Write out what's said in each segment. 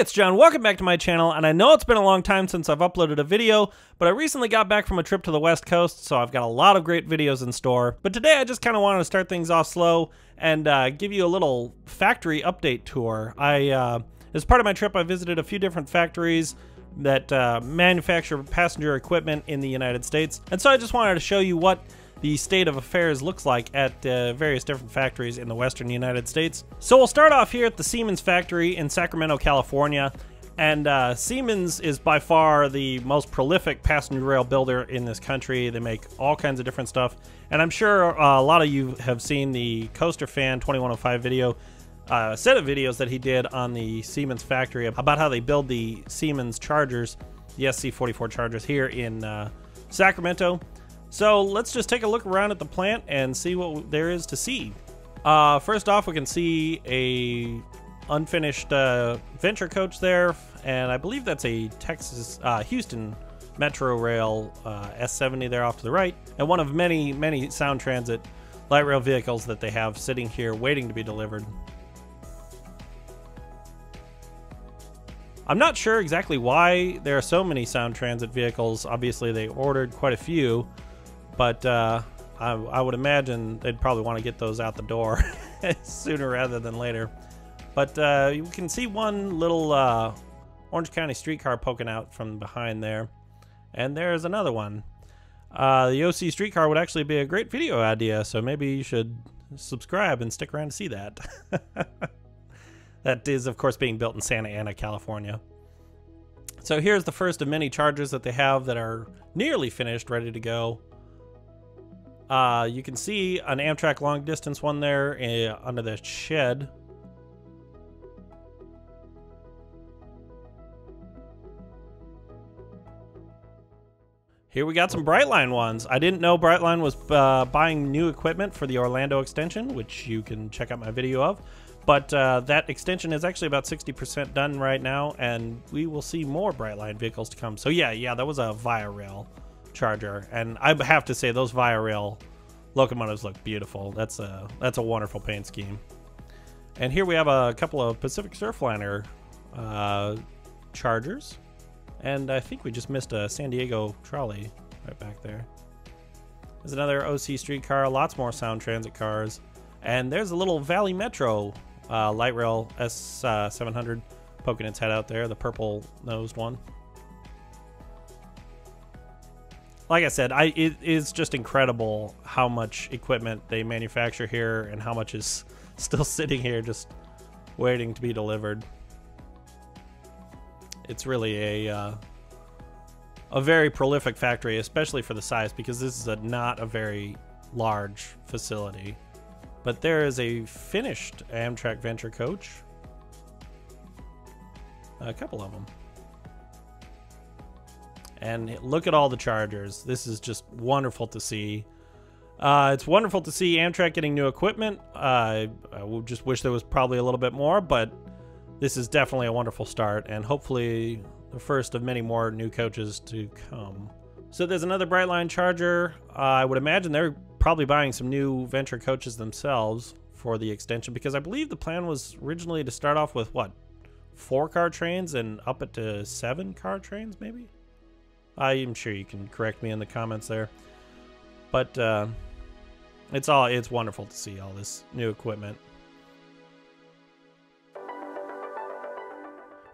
it's John. Welcome back to my channel, and I know it's been a long time since I've uploaded a video, but I recently got back from a trip to the West Coast, so I've got a lot of great videos in store. But today I just kind of wanted to start things off slow and give you a little factory update tour. As part of my trip, I visited a few different factories that manufacture passenger equipment in the United States, and so I just wanted to show you what the state of affairs looks like at various different factories in the western United States. So we'll start off here at the Siemens factory in Sacramento, California. And Siemens is by far the most prolific passenger rail builder in this country. They make all kinds of different stuff. And I'm sure a lot of you have seen the Coaster Fan 2105 video, set of videos that he did on the Siemens factory about how they build the Siemens Chargers, the SC44 Chargers here in Sacramento. So let's just take a look around at the plant and see what there is to see. First off, we can see a unfinished venture coach there, and I believe that's a Texas, Houston Metro Rail S70 there off to the right, and one of many, many Sound Transit light rail vehicles that they have sitting here waiting to be delivered. I'm not sure exactly why there are so many Sound Transit vehicles. Obviously, they ordered quite a few. But I would imagine they'd probably want to get those out the door sooner rather than later. But you can see one little Orange County streetcar poking out from behind there. And there's another one. The OC streetcar would actually be a great video idea, so maybe you should subscribe and stick around to see that. That is, of course, being built in Santa Ana, California. So here's the first of many Chargers that they have that are nearly finished, ready to go. You can see an Amtrak long distance one there under the shed. Here we got some Brightline ones. I didn't know Brightline was buying new equipment for the Orlando extension, which you can check out my video of. But that extension is actually about 60% done right now, and we will see more Brightline vehicles to come. So yeah, that was a Via Rail Charger, and I have to say those Via Rail locomotives look beautiful. That's a wonderful paint scheme. And here we have a couple of Pacific Surfliner Chargers, and I think we just missed a San Diego trolley right back there. There's another OC streetcar, lots more Sound Transit cars, and there's a little Valley Metro light rail S700 poking its head out there, the purple nosed one. Like I said, it is just incredible how much equipment they manufacture here and how much is still sitting here just waiting to be delivered. It's really a very prolific factory, especially for the size, because this is not a very large facility. But there is a finished Amtrak Venture Coach. A couple of them. And look at all the Chargers. This is just wonderful to see. It's wonderful to see Amtrak getting new equipment. I would just wish there was probably a little bit more, but this is definitely a wonderful start, and hopefully the first of many more new coaches to come. So there's another Brightline Charger. I would imagine they're probably buying some new Venture Coaches themselves for the extension, because I believe the plan was originally to start off with, what, 4-car trains and up it to 7-car trains, maybe? I'm sure you can correct me in the comments there, but it's wonderful to see all this new equipment.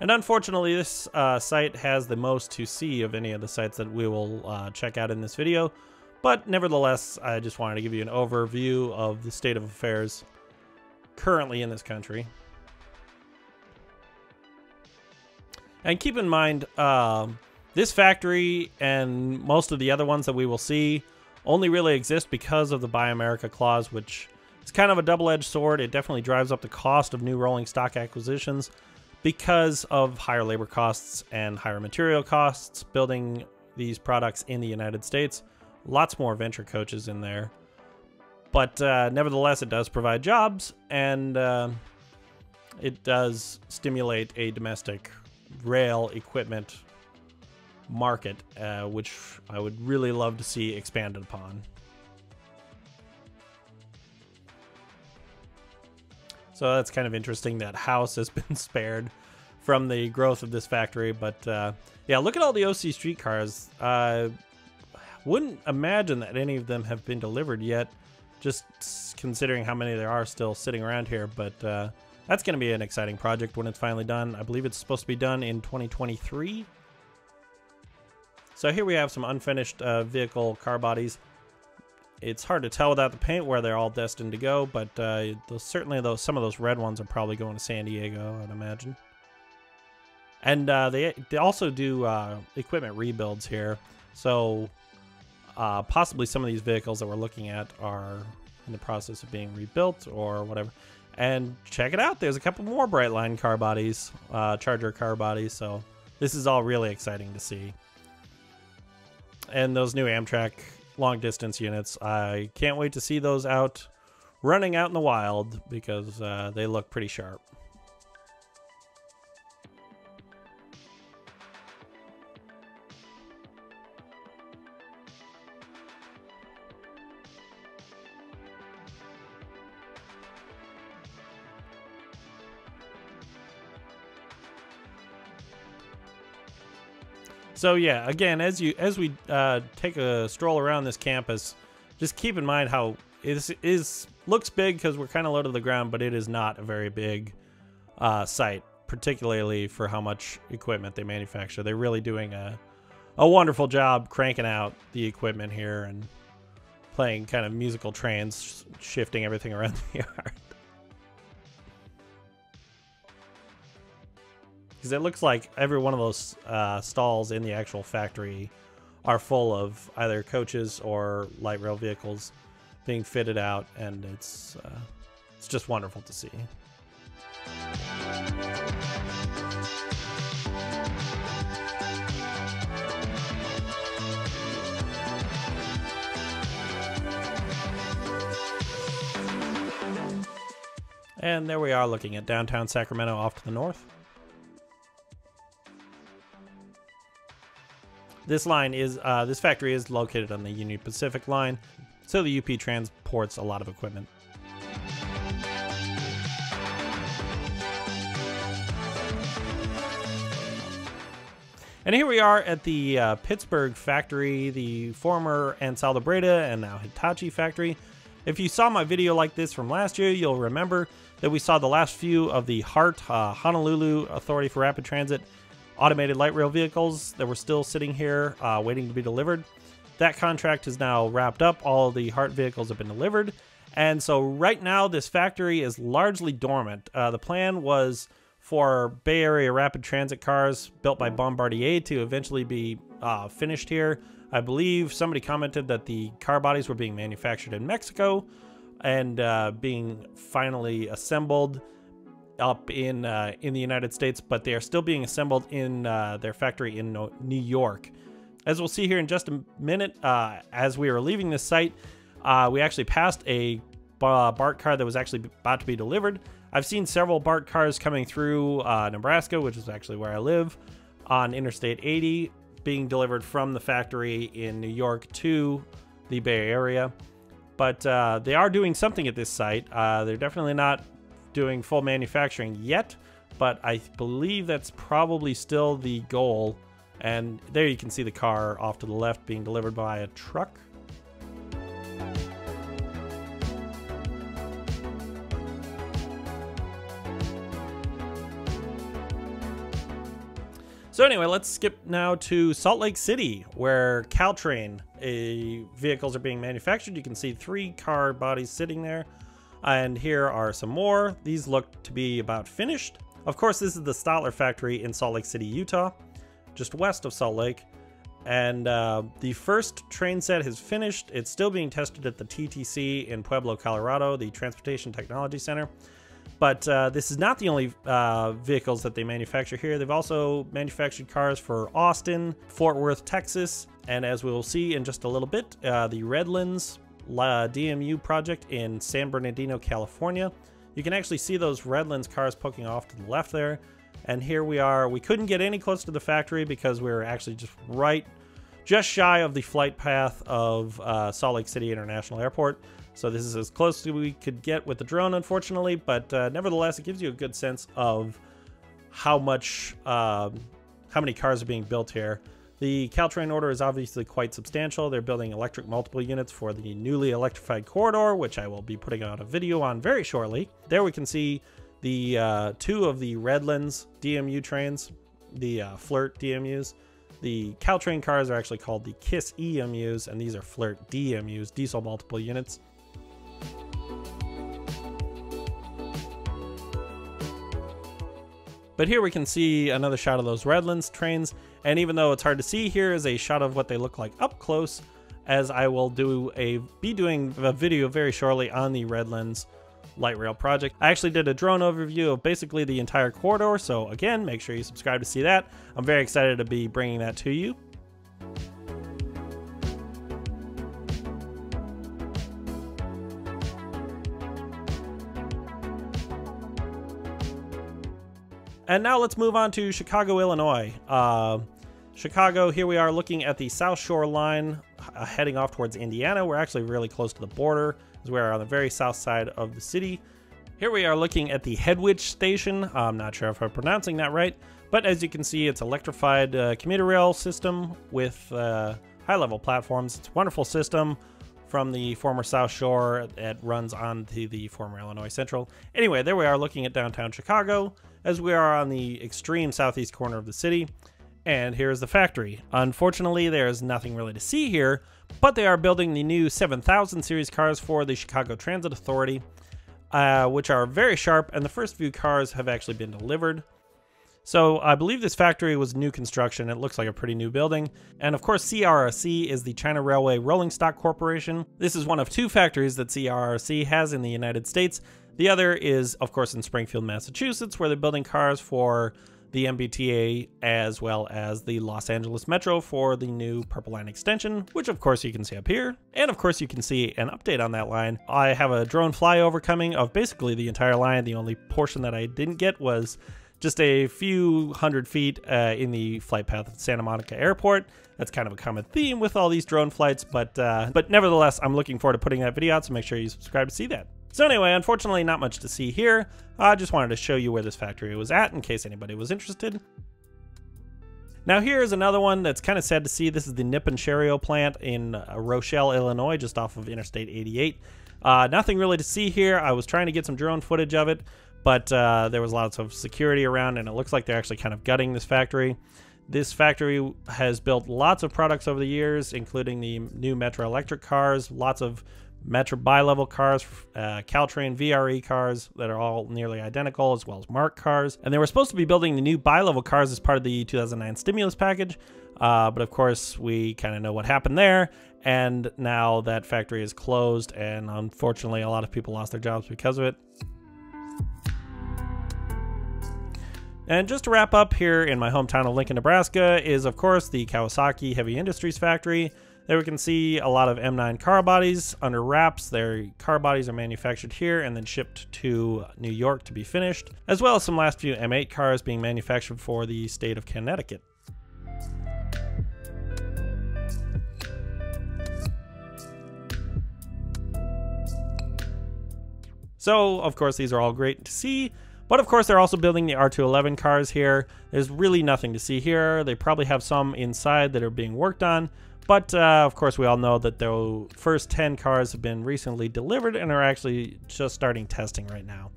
And unfortunately, this site has the most to see of any of the sites that we will check out in this video, but nevertheless, I just wanted to give you an overview of the state of affairs currently in this country. And keep in mind, this factory and most of the other ones that we will see only really exist because of the Buy America clause, which is kind of a double-edged sword. It definitely drives up the cost of new rolling stock acquisitions because of higher labor costs and higher material costs building these products in the United States. Lots more venture coaches in there. But nevertheless, it does provide jobs, and it does stimulate a domestic rail equipment market, which I would really love to see expanded upon. So that's kind of interesting that house has been spared from the growth of this factory. But yeah, look at all the OC streetcars. Wouldn't imagine that any of them have been delivered yet, just considering how many there are still sitting around here. But that's going to be an exciting project when it's finally done. I believe it's supposed to be done in 2023. So here we have some unfinished vehicle car bodies. It's hard to tell without the paint where they're all destined to go, but certainly those, some of those red ones are probably going to San Diego, I'd imagine. And they also do equipment rebuilds here. So possibly some of these vehicles that we're looking at are in the process of being rebuilt or whatever. And check it out, there's a couple more Brightline car bodies, Charger car bodies. So this is all really exciting to see. And those new Amtrak long distance units, I can't wait to see those out running out in the wild, because they look pretty sharp. So yeah, again, as we take a stroll around this campus, just keep in mind how it is, looks big because we're kind of low to the ground, but it is not a very big site, particularly for how much equipment they manufacture. They're really doing a wonderful job cranking out the equipment here and playing kind of musical trains, shifting everything around the yard. It looks like every one of those stalls in the actual factory are full of either coaches or light rail vehicles being fitted out, and it's just wonderful to see. And there we are, looking at downtown Sacramento off to the north. This line is, this factory is located on the Union Pacific line, so the UP transports a lot of equipment. And here we are at the Pittsburgh factory, the former Ansaldo Breda and now Hitachi factory. If you saw my video like this from last year, you'll remember that we saw the last few of the HART, Honolulu Authority for Rapid Transit, automated light rail vehicles that were still sitting here waiting to be delivered. That contract is now wrapped up. All the HART vehicles have been delivered. And so right now this factory is largely dormant. The plan was for Bay Area Rapid Transit cars built by Bombardier to eventually be finished here. I believe somebody commented that the car bodies were being manufactured in Mexico and being finally assembled up in the United States, but they are still being assembled in their factory in New York. As we'll see here in just a minute, as we were leaving this site, we actually passed a BART car that was actually about to be delivered. I've seen several BART cars coming through Nebraska, which is actually where I live, on Interstate 80, being delivered from the factory in New York to the Bay Area. But they are doing something at this site. They're definitely not doing full manufacturing yet, but I believe that's probably still the goal. And there you can see the car off to the left being delivered by a truck. So anyway, let's skip now to Salt Lake City, where Caltrain vehicles are being manufactured. You can see three car bodies sitting there. And here are some more. These look to be about finished. Of course, this is the Stadler factory in Salt Lake City, Utah, just west of Salt Lake. And the first train set is finished. It's still being tested at the TTC in Pueblo, Colorado, the Transportation Technology Center. But this is not the only vehicles that they manufacture here. They've also manufactured cars for Austin, Fort Worth, Texas. And as we will see in just a little bit, the Redlands DMU project in San Bernardino, California. You can actually see those Redlands cars poking off to the left there. And here we are. We couldn't get any close to the factory because we were actually just shy of the flight path of Salt Lake City International Airport. So this is as close as we could get with the drone, unfortunately, but nevertheless, it gives you a good sense of how many cars are being built here. The Caltrain order is obviously quite substantial. They're building electric multiple units for the newly electrified corridor, which I will be putting out a video on very shortly. There we can see the two of the Redlands DMU trains, the FLIRT DMUs. The Caltrain cars are actually called the KISS EMUs, and these are FLIRT DMUs, diesel multiple units. But here we can see another shot of those Redlands trains, and even though it's hard to see, here is a shot of what they look like up close, as I will be doing a video very shortly on the Redlands light rail project. I actually did a drone overview of basically the entire corridor, so again, make sure you subscribe to see that. I'm very excited to be bringing that to you. And now let's move on to Chicago, Illinois. Chicago, here we are looking at the South Shore Line heading off towards Indiana. We're actually really close to the border, as we are on the very south side of the city. Here we are looking at the Headwitch station. I'm not sure if I'm pronouncing that right, but as you can see, it's electrified commuter rail system with high-level platforms. It's a wonderful system from the former South Shore that runs onto the former Illinois Central. Anyway, there we are looking at downtown Chicago, as we are on the extreme southeast corner of the city. And here's the factory. Unfortunately, there is nothing really to see here, but they are building the new 7000 series cars for the Chicago Transit Authority, which are very sharp, and the first few cars have actually been delivered. So I believe this factory was new construction. It looks like a pretty new building. And of course, CRRC is the China Railway Rolling Stock Corporation. This is one of two factories that CRRC has in the United States. The other is, of course, in Springfield, Massachusetts, where they're building cars for the MBTA as well as the Los Angeles Metro for the new Purple Line extension, which of course you can see up here. And of course you can see an update on that line. I have a drone flyover coming of basically the entire line. The only portion that I didn't get was just a few hundred feet in the flight path at Santa Monica Airport. That's kind of a common theme with all these drone flights, but nevertheless, I'm looking forward to putting that video out, so make sure you subscribe to see that. So anyway, unfortunately, not much to see here. I just wanted to show you where this factory was at in case anybody was interested. Now here is another one that's kind of sad to see. This is the Nip and Cherio plant in Rochelle, Illinois, just off of Interstate 88. Nothing really to see here. I was trying to get some drone footage of it, but there was lots of security around, and it looks like they're actually kind of gutting this factory. This factory has built lots of products over the years, including the new Metro electric cars, lots of Metro bi-level cars, Caltrain VRE cars that are all nearly identical, as well as Mark cars. And they were supposed to be building the new bi-level cars as part of the 2009 stimulus package, but of course we kind of know what happened there. And now that factory is closed, and unfortunately a lot of people lost their jobs because of it. And just to wrap up, here in my hometown of Lincoln, Nebraska, is of course the Kawasaki Heavy Industries factory. There we can see a lot of M9 car bodies under wraps. Their car bodies are manufactured here and then shipped to New York to be finished, as well as some last few M8 cars being manufactured for the state of Connecticut. So of course these are all great to see. But of course, they're also building the R211 cars here. There's really nothing to see here. They probably have some inside that are being worked on. But of course, we all know that the first 10 cars have been recently delivered and are actually just starting testing right now.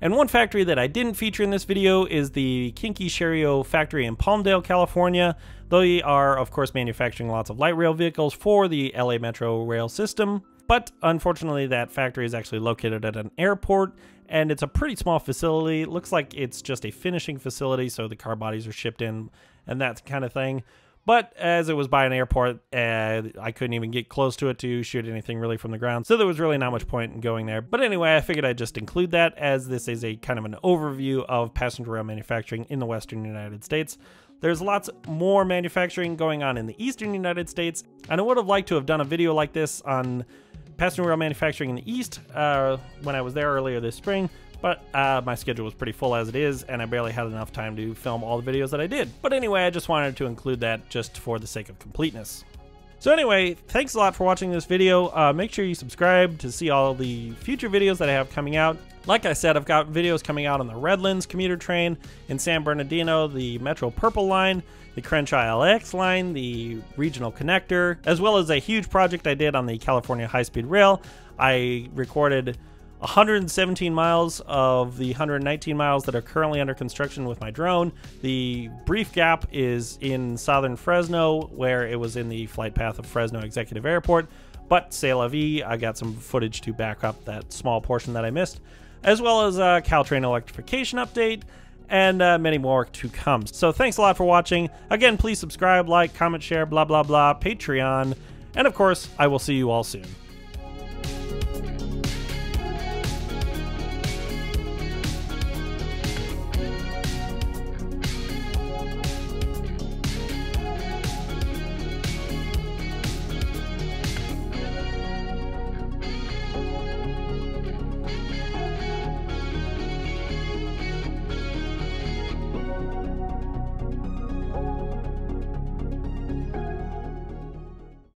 And one factory that I didn't feature in this video is the Kinky Cherio factory in Palmdale, California. They are, of course, manufacturing lots of light rail vehicles for the LA Metro rail system. But unfortunately, that factory is actually located at an airport, and it's a pretty small facility. It looks like it's just a finishing facility, so the car bodies are shipped in and that kind of thing. But as it was by an airport, I couldn't even get close to it to shoot anything really from the ground, so there was really not much point in going there. But anyway, I figured I'd just include that, as this is a kind of an overview of passenger rail manufacturing in the Western United States. There's lots more manufacturing going on in the Eastern United States, and I would have liked to have done a video like this on passenger rail manufacturing in the East when I was there earlier this spring, but my schedule was pretty full as it is, and I barely had enough time to film all the videos that I did. But anyway, I just wanted to include that just for the sake of completeness. So anyway, thanks a lot for watching this video. Make sure you subscribe to see all the future videos that I have coming out. Like I said, I've got videos coming out on the Redlands commuter train in San Bernardino, the Metro Purple Line, the Crenshaw LX Line, the Regional Connector, as well as a huge project I did on the California High-Speed Rail. I recorded 117 miles of the 119 miles that are currently under construction with my drone. The brief gap is in southern Fresno, where it was in the flight path of Fresno Executive Airport. But c'est la vie, I got some footage to back up that small portion that I missed, as well as a Caltrain electrification update and many more to come. So thanks a lot for watching. Again, please subscribe, like, comment, share, blah, blah, blah, Patreon. And of course, I will see you all soon.